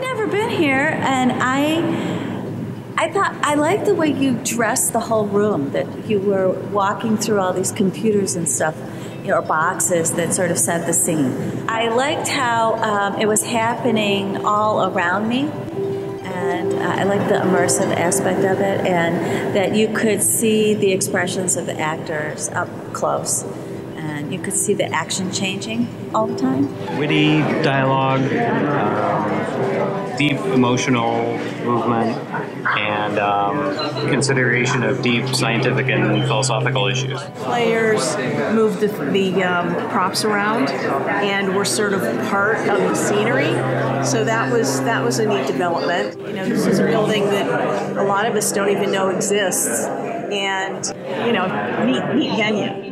I've never been here, and I thought, I like the way you dressed the whole room, that you were walking through all these computers and stuff, you know, or boxes that sort of set the scene. I liked how it was happening all around me, and I liked the immersive aspect of it, and that you could see the expressions of the actors up close, and you could see the action changing all the time. Witty dialogue, deep emotional movement, and consideration of deep scientific and philosophical issues. Players moved the props around and were sort of part of the scenery, so that was a neat development. You know, this is a building that a lot of us don't even know exists, and you know, neat venue.